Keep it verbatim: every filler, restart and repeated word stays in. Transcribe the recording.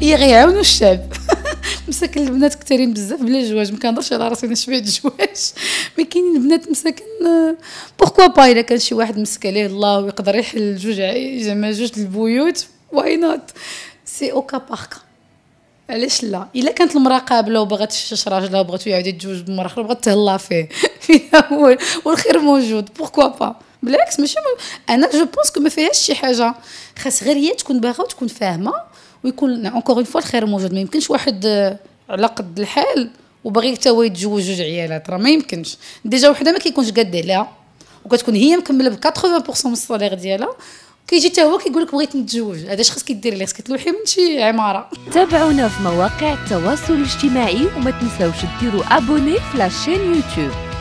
هي غيعاونوا الشعب. مساكن البنات كثيرين بزاف بلا جواج، ما كنهضرش على راسي انا شبيه الجواج، ما كاينين البنات مساكن بوركوا با. الا كان شي واحد مسك عليه الله ويقدر يحل جوج زعما جوج البيوت واي نوت، سي اوكا باركا، علاش لا؟ الا كانت المراه قابله وبغات تشش راجلها وبغات يعاود يتزوج بمراه اخرى وبغات تهلا فيه والخير موجود، بوركوا با. بالعكس ماشي م... انا جو بونس كو ما فيهاش شي حاجه، خاص غير هي تكون باغا وتكون فاهمه ويكون اونكور اون فوا الخير موجود. ما يمكنش واحد على قد الحال وباغي حتى هو يتزوج جوج عيالات، راه ما يمكنش. ديجا وحده ما كيكونش قاد عليها وكتكون هي مكمله ب ثمانين بالمية من الصالير ديالها، كيجي حتى هو كيقول لك بغيت نتزوج. هذا اش خاص كيدير ليه؟ خاص كتلوحي من شي عماره. تابعونا في مواقع التواصل الاجتماعي وما تنساوش ديروا ابوني في لاشين يوتيوب.